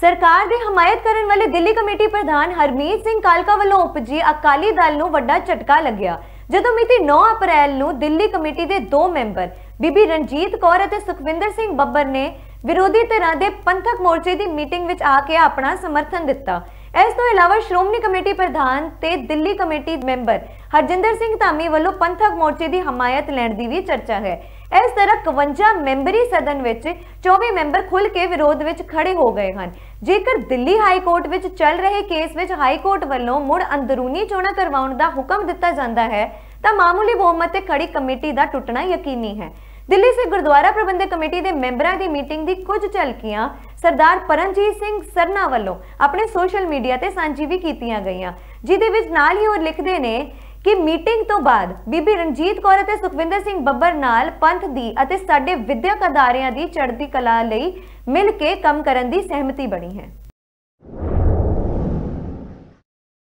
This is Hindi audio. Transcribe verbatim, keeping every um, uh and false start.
सरकार दे हमायत करन वाले दिल्ली कमेटी प्रधान हरमीत सिंह कालका वालों उपजी अकाली दल नूं वड्डा झटका लग्या जदों मिति नौ अप्रैल नूं दिल्ली कमेटी दे दो मैंबर बीबी रणजीत कौर अते सुखविंदर सिंह बब्बर ने विरोधी धिरां दे पंथक मोर्चे दी मीटिंग विच आके अपना समर्थन दिता। इस तों इलावा श्रोमणी कमेटी प्रधान ते दिल्ली कमेटी मैंबर हरजिंदर सिंह धामी वालों पंथक मोर्चे दी हमायत लैण दी भी चर्चा है। इस तरह इक्यावन मैंबरी सदन विच चौबीस मैंबर खुल के विरोध विच खड़े हो गए हैं। जेकर दिल्ली हाई कोर्ट विच चल रहे केस विच हाई कोर्ट वालों मुड़ अंदरूनी चोणां करवाउण दा हुक्म दिता जांदा है तां मामूली बहुमत ते खड़ी कमेटी दा टुटना यकीनी है। दिल्ली से गुरुद्वारा प्रबंधक कमेटी दे मैंबरां दी मीटिंग दी कुछ झलकियां सरदार परमजीत सिंह सरना वालों अपने सोशल मीडिया ते सांझी भी कीतियां गईयां, जिहदे विच नाल ही ओह लिखदे ने कि मीटिंग तो बाद बीबी रणजीत कौर अते सुखविंदर सिंह बब्बर नाल पंथ दी अते साडे विद्यक अदारियां दी चढ़दी कला लई मिल के काम करन दी सहमति बणी है।